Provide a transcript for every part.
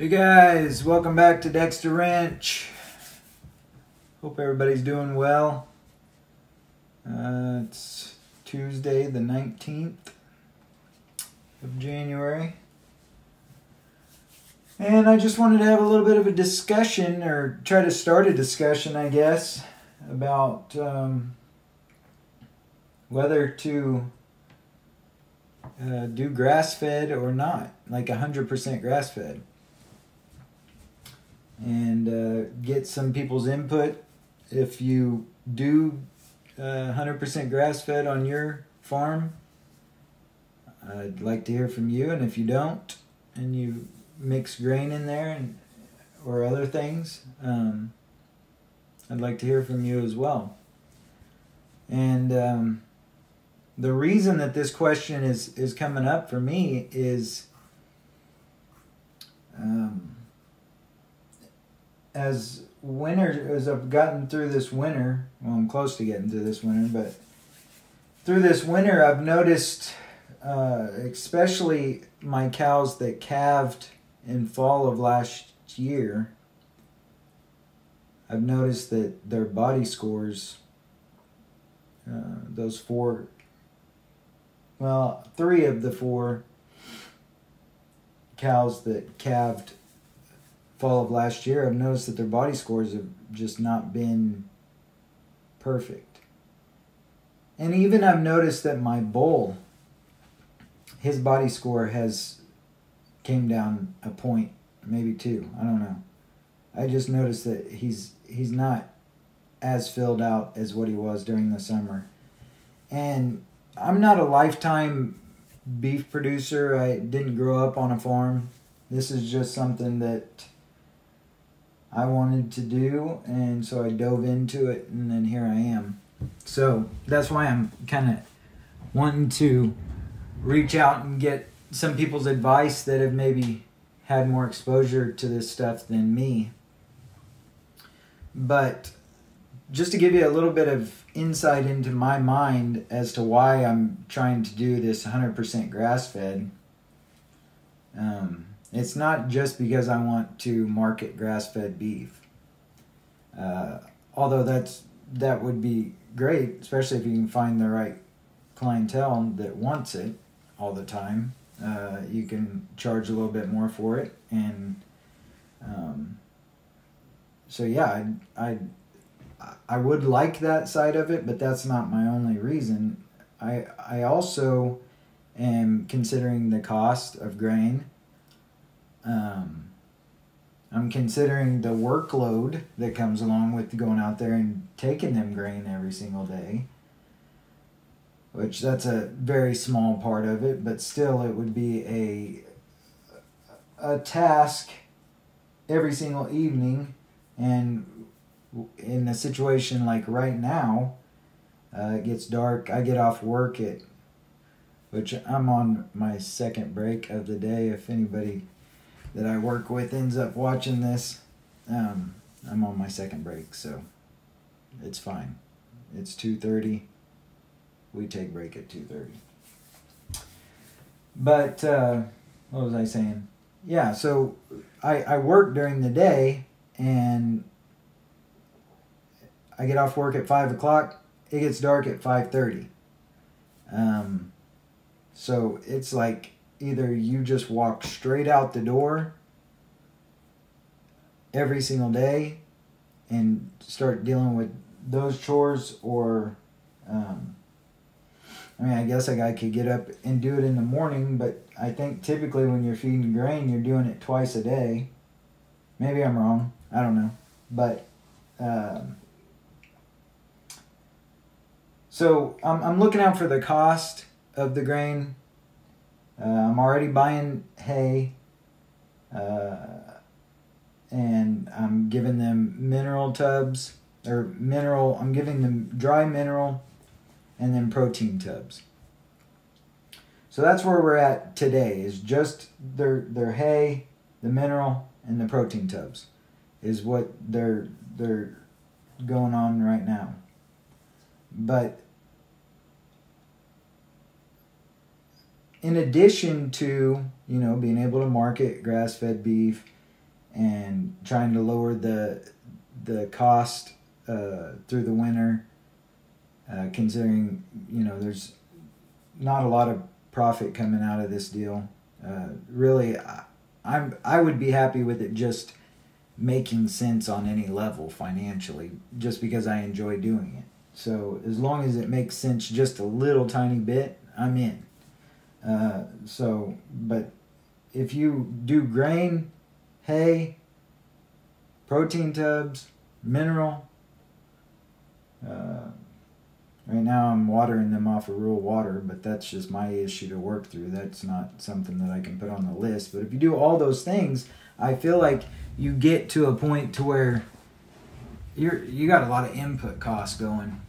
Hey guys, welcome back to Dexter Ranch. Hope everybody's doing well. It's Tuesday the 19th of January. And I just wanted to have a little bit of a discussion, or try to start a discussion, I guess, about whether to do grass-fed or not, like 100% grass-fed. And get some people's input. If you do 100% grass-fed on your farm, I'd like to hear from you. And if you don't, and you mix grain in there or other things, I'd like to hear from you as well. And the reason that this question is coming up for me is as I've gotten through this winter, well, I'm close to getting through this winter, but through this winter I've noticed, especially my cows that calved in fall of last year, I've noticed that their body scores, three of the four cows that calved fall of last year, I've noticed that their body scores have just not been perfect. And even I've noticed that my bull, his body score came down a point, maybe two, I don't know. I just noticed that he's not as filled out as what he was during the summer. And I'm not a lifetime beef producer. I didn't grow up on a farm. This is just something that I wanted to do, and so I dove into it, and then here I am. So that's why I'm kind of wanting to reach out and get some people's advice that have maybe had more exposure to this stuff than me. But just to give you a little bit of insight into my mind as to why I'm trying to do this 100% grass-fed, it's not just because I want to market grass-fed beef. Although that would be great, especially if you can find the right clientele that wants it all the time. You can charge a little bit more for it. And so yeah, I would like that side of it, but that's not my only reason. I also am considering the cost of grain. I'm considering the workload that comes along with going out there and taking them grain every single day, which that's a very small part of it, but still it would be a task every single evening. And in a situation like right now, it gets dark. I get off work which I'm on my second break of the day, if anybody that I work with ends up watching this. I'm on my second break, so it's fine. It's 2:30. We take break at 2:30. But what was I saying? Yeah, so I work during the day, and I get off work at 5 o'clock. It gets dark at 5:30. So it's like, either you just walk straight out the door every single day and start dealing with those chores, or I guess a guy could get up and do it in the morning, but I think typically when you're feeding grain, you're doing it twice a day. Maybe I'm wrong. I don't know. But so I'm looking out for the cost of the grain. I'm already buying hay, and I'm giving them mineral tubs, or mineral, I'm giving them dry mineral, and then protein tubs. So that's where we're at today, is just their hay, the mineral, and the protein tubs, is what they're going on right now. But in addition to, being able to market grass-fed beef and trying to lower the cost through the winter, considering, you know, there's not a lot of profit coming out of this deal. Really, I would be happy with it just making sense on any level financially, just because I enjoy doing it. So as long as it makes sense just a little tiny bit, I'm in. But if you do grain, hay, protein tubs, mineral, right now I'm watering them off of rural water, but that's just my issue to work through. That's not something that I can put on the list. But if you do all those things, I feel like you get to a point to where you got a lot of input costs going.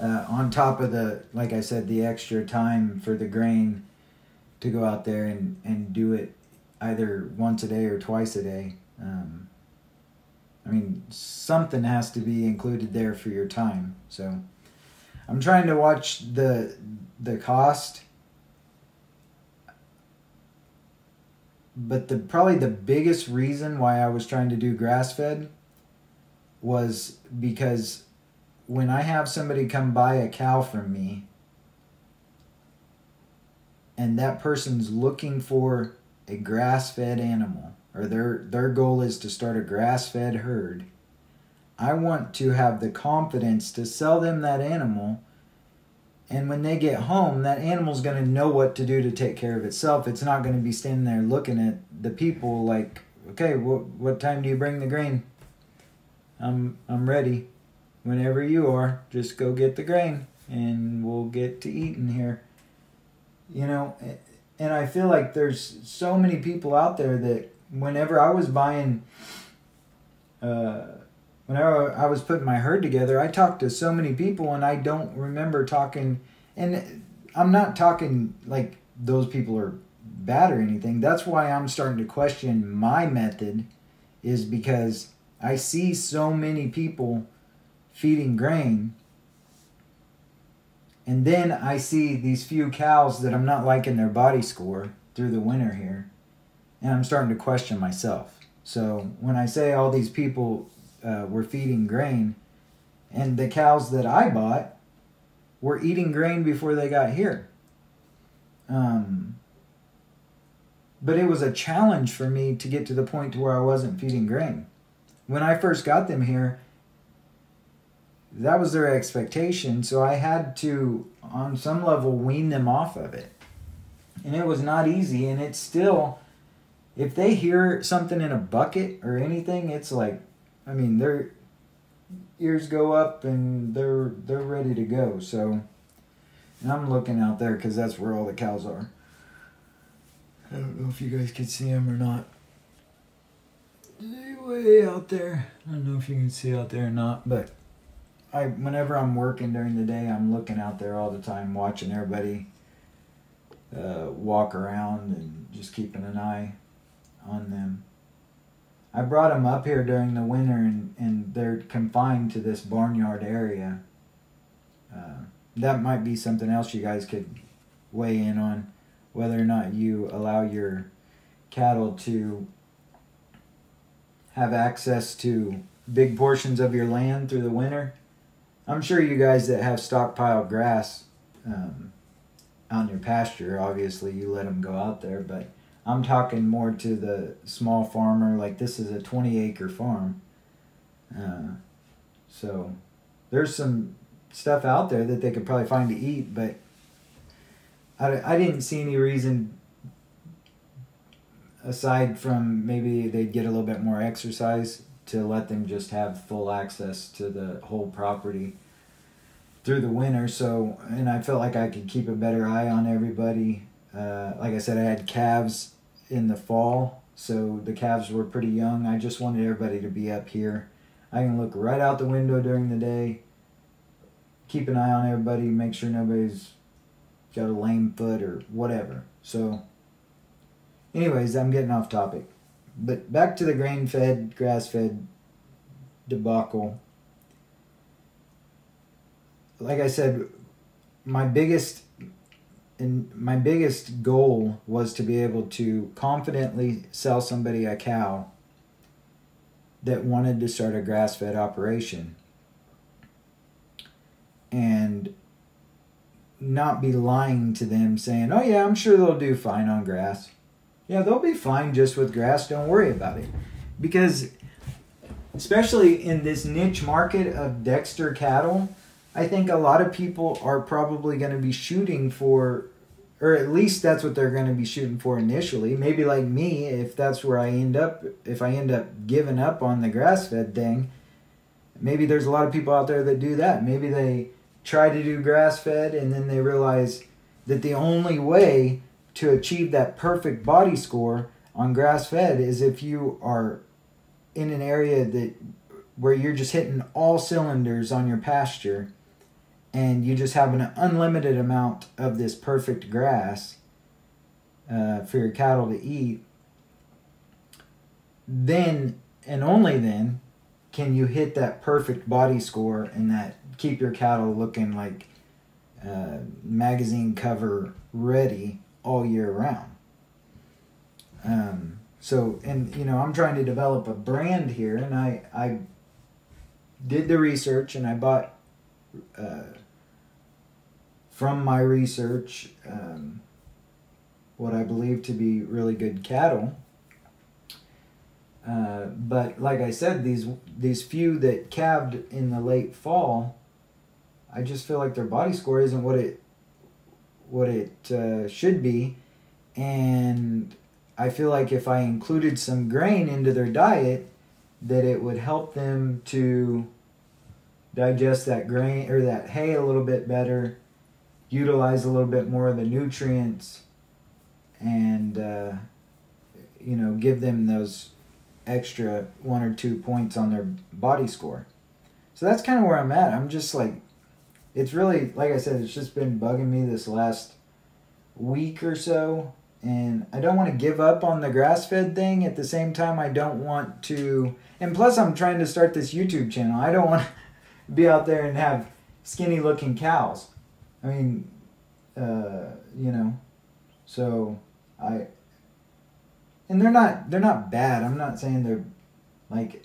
On top of the, like I said, the extra time for the grain to go out there and do it either once a day or twice a day. I mean, something has to be included there for your time. So I'm trying to watch the cost. But probably the biggest reason why I was trying to do grass-fed was because when I have somebody come buy a cow from me and that person's looking for a grass-fed animal, or their goal is to start a grass-fed herd, I want to have the confidence to sell them that animal, and when they get home, that animal's going to know what to do to take care of itself. It's not going to be standing there looking at the people like, okay, what time do you bring the grain? I'm ready. Whenever you are, just go get the grain, and we'll get to eating here. You know, and I feel like there's so many people out there that whenever I was buying, whenever I was putting my herd together, I talked to so many people, and I don't remember talking, and I'm not talking like those people are bad or anything. That's why I'm starting to question my method, is because I see so many people feeding grain, and then I see these few cows that I'm not liking their body score through the winter here, and I'm starting to question myself. So when I say all these people were feeding grain, and the cows that I bought were eating grain before they got here. But it was a challenge for me to get to the point to where I wasn't feeding grain. When I first got them here, that was their expectation, so I had to, on some level, wean them off of it. And it was not easy, and it's still, if they hear something in a bucket or anything, it's like, I mean, their ears go up and they're ready to go. So, and I'm looking out there because that's where all the cows are. I don't know if you guys can see them or not. They're way out there. I don't know if you can see out there or not, but whenever I'm working during the day, I'm looking out there all the time, watching everybody walk around and just keeping an eye on them. I brought them up here during the winter, and they're confined to this barnyard area. That might be something else you guys could weigh in on, whether or not you allow your cattle to have access to big portions of your land through the winter. I'm sure you guys that have stockpiled grass on your pasture, obviously you let them go out there, but I'm talking more to the small farmer. Like, this is a 20-acre farm. So there's some stuff out there that they could probably find to eat, but I didn't see any reason, aside from maybe they'd get a little bit more exercise, to let them just have full access to the whole property through the winter. So, and I felt like I could keep a better eye on everybody. Like I said, I had calves in the fall, so the calves were pretty young. I just wanted everybody to be up here. I can look right out the window during the day, keep an eye on everybody, make sure nobody's got a lame foot or whatever. So, anyways, I'm getting off topic. But back to the grain-fed, grass-fed debacle. Like I said, my biggest And my biggest goal was to be able to confidently sell somebody a cow that wanted to start a grass-fed operation and not be lying to them saying, oh yeah, I'm sure they'll do fine on grass. Yeah, they'll be fine just with grass. Don't worry about it. Because especially in this niche market of Dexter cattle, I think a lot of people are probably going to be shooting for, or at least that's what they're going to be shooting for initially. Maybe like me, if that's where I end up, if I end up giving up on the grass-fed thing, maybe there's a lot of people out there that do that. Maybe they try to do grass-fed and then they realize that the only way to achieve that perfect body score on grass-fed is if you are in an area that where you're just hitting all cylinders on your pasture, and you just have an unlimited amount of this perfect grass for your cattle to eat, then and only then can you hit that perfect body score and that keep your cattle looking like magazine cover ready all year round. So, and you know, I'm trying to develop a brand here, and I did the research, and I bought from my research what I believe to be really good cattle, but like I said, these few that calved in the late fall, I just feel like their body score isn't what it should be, and I feel like if I included some grain into their diet, that it would help them to digest that grain or that hay a little bit better, utilize a little bit more of the nutrients, and you know, give them those extra 1 or 2 points on their body score. So that's kind of where I'm at. I'm just like, it's really, like I said, it's just been bugging me this last week or so, and I don't want to give up on the grass-fed thing. At the same time, I don't want to, and plus I'm trying to start this YouTube channel. I don't want to be out there and have skinny looking cows. I mean, you know, so and they're not bad. I'm not saying they're like,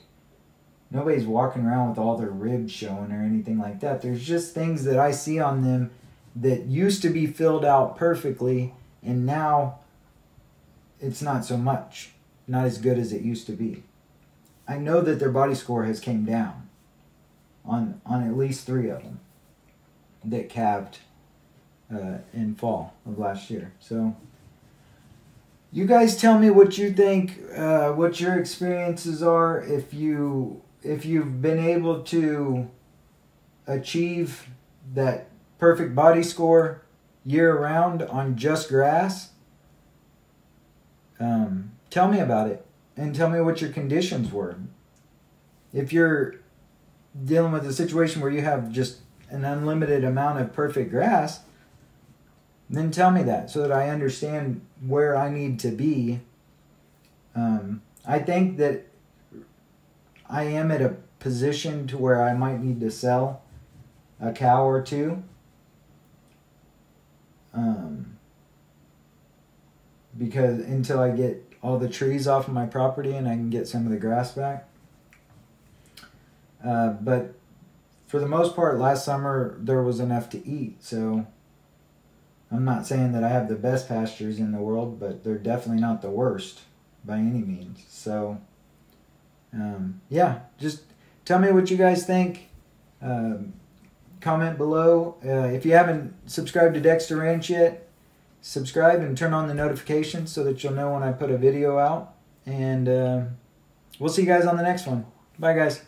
nobody's walking around with all their ribs showing or anything like that. There's just things that I see on them that used to be filled out perfectly, and now it's not so much, not as good as it used to be. I know that their body score has came down on at least 3 of them that calved in fall of last year. So you guys tell me what you think, what your experiences are, if you've been able to achieve that perfect body score year-round on just grass. Tell me about it, and tell me what your conditions were. If you're dealing with a situation where you have just an unlimited amount of perfect grass, then tell me that so that I understand where I need to be. I think that I am at a position to where I might need to sell a cow or two, because until I get all the trees off of my property and I can get some of the grass back. But for the most part, last summer there was enough to eat, so I'm not saying that I have the best pastures in the world, but they're definitely not the worst by any means. So yeah, just tell me what you guys think. Comment below. If you haven't subscribed to Dexter Ranch yet, subscribe and turn on the notifications so that you'll know when I put a video out, and we'll see you guys on the next one. Bye guys.